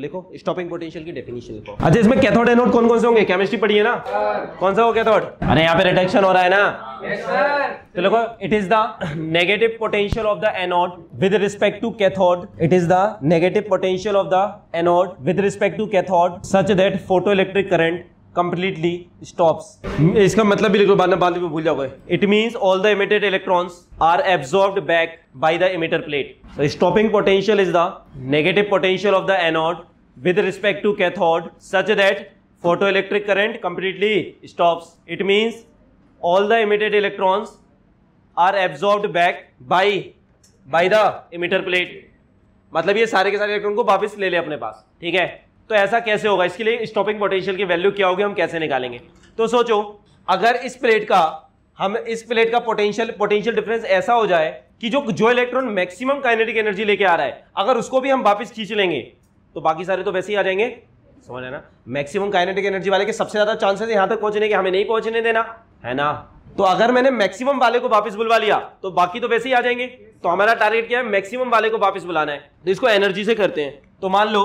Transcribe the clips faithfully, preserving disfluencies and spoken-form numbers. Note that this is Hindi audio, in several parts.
तो लिखो स्टॉपिंग पोटेंशियल की डेफिनेशन लिखो। अच्छा इसमें कैथोड एनोड कौन कौन से होंगे? केमिस्ट्री पढ़ी है ना, कौन सा हो कैथोड? अरे यहाँ पे रिडक्शन हो रहा है ना। yes, तो लिखो it is the negative potential of the anode with respect to cathode. It is the negative potential of the anode with respect to cathode such that photo electric current completely stops। इसका मतलब भी लिख लो, बाद में बाद में भूल जाओगे। It means all the emitted electrons are absorbed back by the emitter plate. So stopping potential is the negative potential of the anode with respect to cathode such that photoelectric current completely stops. It means all the emitted electrons are absorbed back by by the emitter plate. मतलब ये सारे के सारे इलेक्ट्रॉन को वापस ले ले अपने पास, ठीक है। तो ऐसा कैसे होगा, इसके लिए स्टॉपिंग पोटेंशियल की वैल्यू क्या होगी, हम कैसे निकालेंगे? तो सोचो अगर इस प्लेट का हम इस प्लेट का पोटेंशियल पोटेंशियल डिफरेंस ऐसा हो जाए कि जो जो इलेक्ट्रॉन मैक्सिमम काइनेटिक एनर्जी लेके आ रहा है अगर उसको भी हम वापस खींच लेंगे तो बाकी सारे तो वैसे ही आ जाएंगे, समझ है ना। मैक्सिमम काइनेटिक एनर्जी वाले के सबसे ज्यादा चांसेस यहाँ तक पहुंचने के, हमें नहीं पहुंचने देना है ना। तो अगर मैंने मैक्सिमम वाले को वापस बुलवा लिया तो बाकी तो वैसे ही आ जाएंगे। तो हमारा टारगेट क्या है? मैक्सिमम वाले को वापस बुलाना है, तो इसको एनर्जी से करते हैं। तो मान लो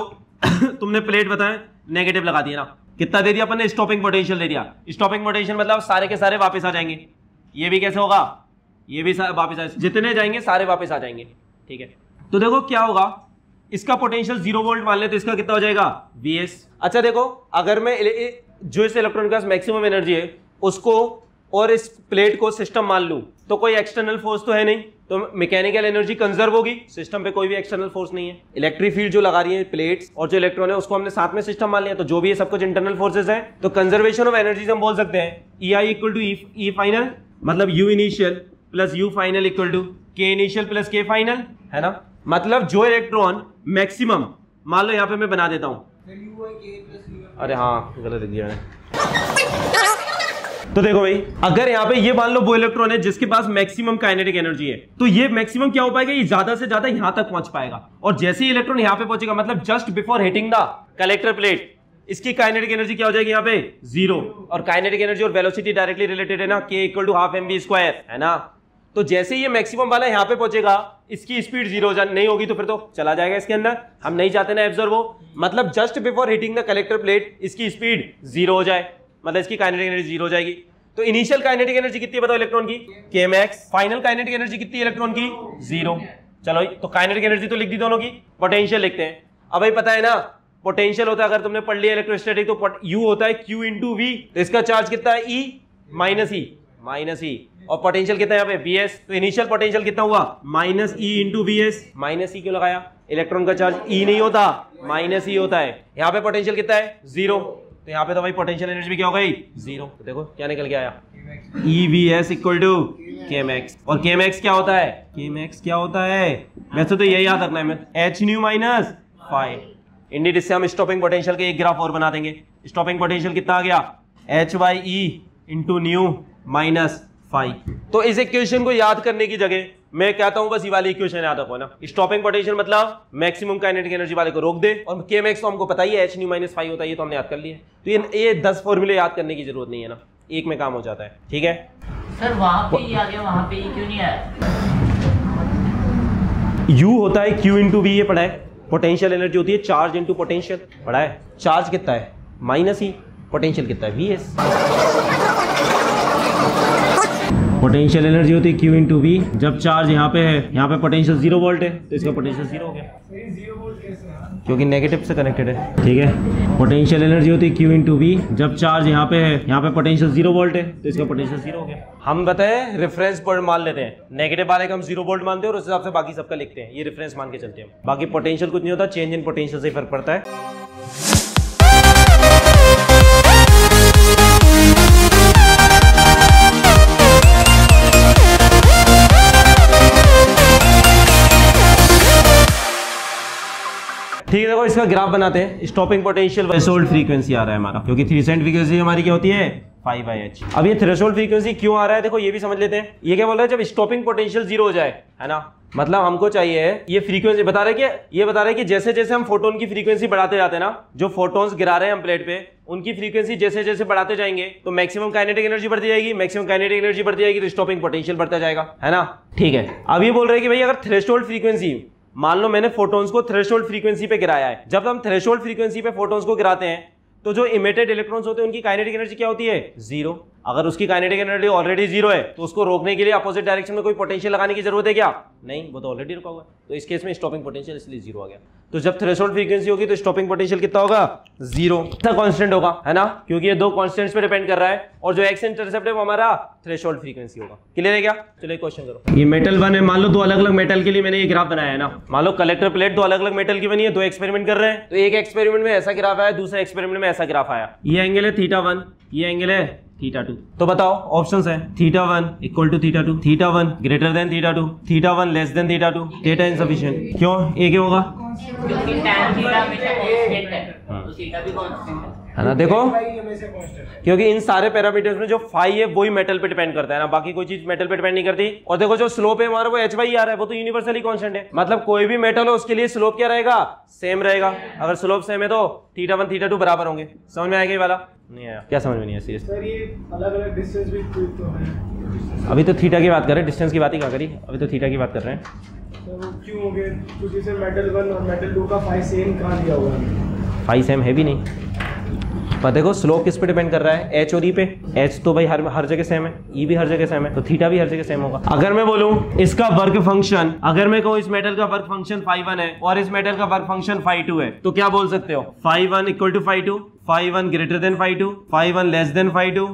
तुमने प्लेट बताया नेगेटिव लगा दिया ना, कितना दे दिया अपन ने? स्टॉपिंग पोटेंशियल दे दिया। स्टॉपिंग पोटेंशियल मतलब सारे के सारे वापस आ जाएंगे। ये भी कैसे होगा? ये भी वापस आ, जितने जाएंगे सारे वापस आ जाएंगे, ठीक है। तो देखो क्या होगा, इसका पोटेंशियल जीरो वोल्ट मान ले तो इसका कितना हो जाएगा? वीएस। अच्छा देखो अगर मैं जो इस इलेक्ट्रॉन का मैक्सिमम एनर्जी है उसको और इस प्लेट को सिस्टम मान लूं तो कोई एक्सटर्नल फोर्स तो है नहीं, तो मैकेनिकल एनर्जी कंजर्व होगी। सिस्टम पे कोई भी एक्सटर्नल फोर्स नहीं है। इलेक्ट्रिक फील्ड जो लगा रही है प्लेट्स और जो इलेक्ट्रॉन है उसको हमने साथ में सिस्टम मान लिया, तो जो भी है सब कुछ इंटरनल फोर्सेस हैं। तो कंजर्वेशन ऑफ एनर्जीज हम बोल सकते हैं E I equal to E final, मतलब U initial plus U final equal to K initial plus K final, है ना। मतलब जो इलेक्ट्रॉन मैक्सिमम, मान लो यहाँ पे मैं बना देता हूँ, अरे हाँ गलत लिख दिया मैंने। तो देखो भाई अगर यहाँ पे ये मान लो वो इलेक्ट्रॉन है जिसके पास मैक्सिमम काइनेटिक एनर्जी है, तो ये मैक्सिमम क्या हो पाएगा? ये ज्यादा से ज्यादा यहाँ तक पहुंच पाएगा। और जैसे ही इलेक्ट्रॉन यहाँ पे पहुंचेगा, मतलब just before hitting the collector plate, इसकी काइनेटिक एनर्जी क्या हो जाएगी यहाँ पे? जीरो। और काइनेटिक एनर्जी और वेलोसिटी डायरेक्टली रिलेटेड है ना, K equal to half M V square, है ना। तो जैसे ये मैक्सिमम वाला यहाँ पे पहुंचेगा, इसकी स्पीड जीरो नहीं होगी तो फिर तो चला जाएगा इसके अंदर, हम नहीं चाहते ना एब्जर्व हो। मतलब just before hitting the collector plate इसकी स्पीड जीरो हो जाए, मतलब इसकी काइनेटिक एनर्जी जीरो हो जाएगी। तो इनिशियल काइनेटिक एनर्जी कितनी है बताओ इलेक्ट्रॉन की? केमैक्स। फाइनल काइनेटिक एनर्जी कितनी है इलेक्ट्रॉन की? जीरो। चलो तो काइनेटिक एनर्जी तो लिख दी दोनों की, पोटेंशियल लिखते हैं। अब भाई पता है ना पोटेंशियल होता है, अगर तुमने पढ़ लिया इलेक्ट्रोस्टैटिक तो यू होता है क्यू इंटू वी, तो इसका चार्ज कितना है? E minus E minus E. और पोटेंशियल कितना है यहाँ पे? V S. तो इनिशियल पोटेंशियल कितना हुआ? Minus E into V S. Minus E क्यों लगाया? इलेक्ट्रॉन का चार्ज ई नहीं होता, माइनस ई होता है। यहाँ पे पोटेंशियल कितना है? जीरो। तो यहाँ पे तो भाई पोटेंशियल एनर्जी भी क्या हो गई? जीरो। तो देखो क्या निकल के आया, E V S equal to K max. और केमैक्स क्या होता है? केमैक्स क्या होता है? वैसे तो यही याद रखना है, H nu minus five. Indeed इससे हम स्टॉपिंग पोटेंशियल के एक ग्राफ और बना देंगे। स्टॉपिंग पोटेंशियल कितना आ गया? H Y E into nu minus five. तो इस इक्वेशन को याद करने की जगह मैं कहता हूं बस ये वाली इक्वेशन याद रखो ना। स्टॉपिंग पोटेंशियल मतलब मैक्सिमम काइनेटिक एनर्जी वाले को रोक दे, और केमैक्स तो हमको पता ही है, एच न्यू माइनस फाइव होता है, ये तो हमने याद कर लिया। तो ये ये दस फॉर्मूले याद करने की जरूरत नहीं है ना, एक में काम हो जाता है, ठीक है सर। वहाँ पे आ गया, वहाँ पे क्यों नहीं आया? यू होता है क्यू इंटू वी, ये पढ़ा है। पोटेंशियल एनर्जी होती है चार्ज इंटू पोटेंशियल, पढ़ा है। चार्ज कितना है? माइनस ही। पोटेंशियल कितना है? V S. पोटेंशियल एनर्जी होती है Q इंटू वी। जब चार्ज यहाँ पे है, यहाँ पे पोटेंशियल जीरो वोल्ट है, तो इसका पोटेंशियल जीरो हो गया क्योंकि नेगेटिव से कनेक्टेड है, ठीक है। पोटेंशियल एनर्जी होती है Q इंटू वी। जब चार्ज यहाँ पे है, यहाँ पे पोटेंशियल जीरो वोल्ट है, तो इसका पोटेंशियल जीरो हो गया। हम बताएं रेफरेंस वोल्ट मान लेते हैं, नेगेटिव वाले का हम जीरो वोल्ट मानते हैं और उस हिसाब से बाकी सबका लिखते हैं, ये रेफरेंस मान के चलते हैं। बाकी पोटेंशियल कुछ नहीं होता, चेंज इन पोटेंशियल से फर्क पड़ता है। ठीक है, देखो इसका ग्राफ बनाते हैं। स्टॉपिंग पोटेंशियल थ्रेशोल्ड फ्रीक्वेंसी आ रहा है हमारा, क्योंकि थ्रेशोल्ड फ्रीक्वेंसी हमारी क्या होती है? Five I H. अब ये थ्रेशोल्ड फ्रीक्वेंसी क्यों आ रहा है देखो ये भी समझ लेते हैं। ये क्या बोल रहा है? जब स्टॉपिंग पोटेंशियल जीरो हो जाए, है ना, मतलब हमको चाहिए ये फ्रीक्वेंसी बता रहे कि ये बता रहे कि जैसे जैसे हम फोटोन की फ्रीक्वेंसी बढ़ाते जाते हैं ना, जो फोटोन्स गिरा रहे हैं हम प्लेट पे, उनकी फ्रीक्वेंसी जैसे जैसे बढ़ाते जाएंगे तो मैक्सिमम काइनेटिक एनर्जी बढ़ती जाएगी, मैक्सिमम काइनेटिक एनर्जी बढ़ती जाएगी तो स्टॉपिंग पोटेंशियल बढ़ता जाएगा, है ना, ठीक है। अब ये बोल रहे हैं कि भाई अगर थ्रेशोल्ड फ्रीक्वेंसी मान लो मैंने फोटोन्स को थ्रेशोल्ड फ्रीक्वेंसी पे गिराया है। जब हम थ्रेशोल्ड फ्रीक्वेंसी पे फोटोन्स को गिराते हैं तो जो इमिटेड इलेक्ट्रॉन्स होते हैं उनकी काइनेटिक एनर्जी क्या होती है? जीरो। अगर उसकी काइनेटिक एनर्जी ऑलरेडी जीरो है तो उसको रोकने के लिए अपोजिट डायरेक्शन में कोई पोटेंशियल लगाने की जरूरत है क्या? नहीं, वो तो ऑलरेडी रुका हुआ है। तो इस केस में स्टॉपिंग पोटेंशियल इसलिए जीरो आ गया। तो जब थ्रेशोल्ड फ्रीक्वेंसी होगी तो स्टॉपिंग पोटेंशियल कितना होगा? जीरो। कितना कांस्टेंट होगा, है ना, क्योंकि ये दो कांस्टेंट्स पे डिपेंड कर रहा है और जो एक्स इंटरसेप्ट है वो हमारा थ्रेशोल्ड फ्रीक्वेंसी होगा। क्लियर है क्या? चलो एक क्वेश्चन करो। ये मेटल वन है, मान लो दो अलग अलग मेटल के लिए मैंने ये ग्राफ बनाया है ना। मान लो कलेक्टर प्लेट दो अलग अलग मेटल की बनी है, दो एक्सपेरिमेंट कर रहे हैं, तो एक एक्सपेरिमेंट में ऐसा ग्राफ आया, दूसरे एक्सपेरिमेंट में ऐसा ग्राफ आया। ये एंगल है थीटा वन, ये एंगल है थीटा टू। तो बताओ ऑप्शंस हैं theta one equal to theta two, theta one greater than theta two, theta one less than theta two, data insufficient. क्यों? एक ही होगा क्योंकि tan थीटा हमेशा कांस्टेंट है तो थीटा भी कांस्टेंट है ना। देखो क्योंकि इन सारे पैरामीटर्स में जो फाई है वही मेटल पे डिपेंड करता है ना, बाकी कोई चीज मेटल पे डिपेंड नहीं करती। और देखो जो स्लोप है हमारा वो एच बाई आर है, वो तो यूनिवर्सली कांस्टेंट है, मतलब कोई भी मेटल हो उसके लिए स्लोप क्या रहेगा? सेम रहेगा। अगर स्लोप सेम है तो थीटा वन थीटा टू बराबर होंगे। समझ में आएगा ये वाला? नहीं आया क्या समझ में? नहीं आया सर, ये अलग अलग डिस्टेंस भी तो है। अभी तो थीटा की बात कर रहे हैं, डिस्टेंस की बात ही कहाँ करी, अभी तो थीटा की बात कर रहे हैं। तो क्यों हो गए? क्योंकि सर मेटल वन और मेटल टू का फाई सेम कहाँ दिया हुआ है? फाई सेम है भी नहीं, पर देखो स्लोप किस पे डिपेंड कर रहा है? एच और ई पे। एच तो भाई हर हर जगह सेम है, ई भी हर जगह सेम है, तो थीटा भी हर जगह सेम होगा। अगर मैं बोलूँ इसका वर्क फंक्शन, अगर मैं कहूँ इस मेटल का वर्क फंक्शन फाई वन है और इस मेटल का वर्क फंक्शन फाई टू है, तो क्या बोल सकते हो? Phi one equal to phi two, phi one greater than phi two, phi one less than phi two,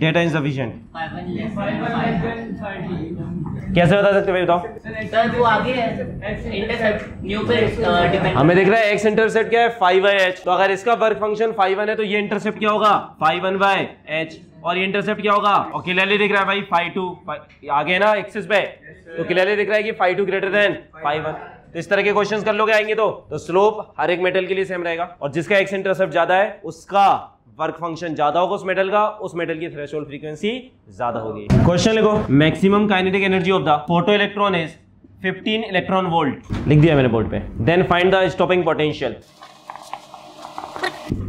data insufficient. कैसे बता सकते भाई? बताओ सर, वो आगे है इंटरसेप्ट न्यू पे डिपेंड, हमें देख रहा है एक्स इंटरसेप्ट क्या है? Phi by H. तो अगर इसका वर्क फंक्शन फाई वन है तो ये इंटरसेप्ट क्या होगा? Phi one by h. और ये इंटरसेप्ट क्या होगा? और क्लियरली दिख रहा है भाई फाई टू आगे है ना एक्सिस पे, तो क्लियरली दिख रहा है कि phi two greater than phi one. तो इस तरह के क्वेश्चंस कर लोगे आएंगे तो तो स्लोप हर एक मेटल के लिए सेम रहेगा और जिसका एक्स इंटरसेप्ट ज्यादा है उसका वर्क फंक्शन ज्यादा होगा, उस मेटल का उस मेटल की थ्रेशोल्ड फ्रीक्वेंसी ज्यादा होगी। क्वेश्चन लिखो, maximum kinetic energy of the photo electron is fifteen electron volt. लिख दिया मैंने बोर्ड पे। Then find the stopping potential.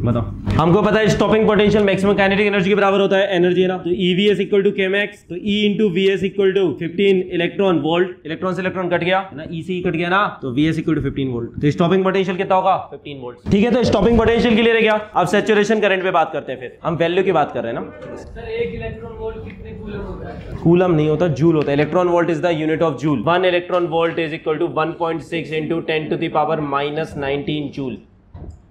बताओ, हमको पता है stopping potential maximum kinetic energy के बराबर होता है, एनर्जी है ना, तो eV is equal to K max, तो e into V S equal to fifteen electron volt. Electron से इलेक्ट्रॉन कट गया ना, ई से ई कट गया ना, तो V S equal to fifteen volt. तो स्टॉपिंग पोटेंशियल कितना होगा? Fifteen volt. ठीक है, तो स्टॉपिंग पोटेंशियल क्लियर है क्या? अब सैचुरेशन करंट पे बात करते हैं, फिर हम वैल्यू की बात कर रहे हैं ना। सर एक इलेक्ट्रॉन वोल्ट कितने कूलम होता है? कूलम नहीं होता, जूल होता है। Electron volt is the unit of joule. One electron volt is equal to one point six into ten to the power minus nineteen joule.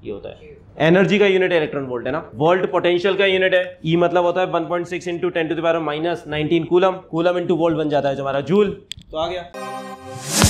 ये होता है एनर्जी का यूनिट इलेक्ट्रॉन वोल्ट, है ना। वोल्ट पोटेंशियल का यूनिट है, ई मतलब होता है one point six into ten to the power minus nineteen coulomb. Coulomb into volt बन जाता है जो हमारा जूल। तो आ गया।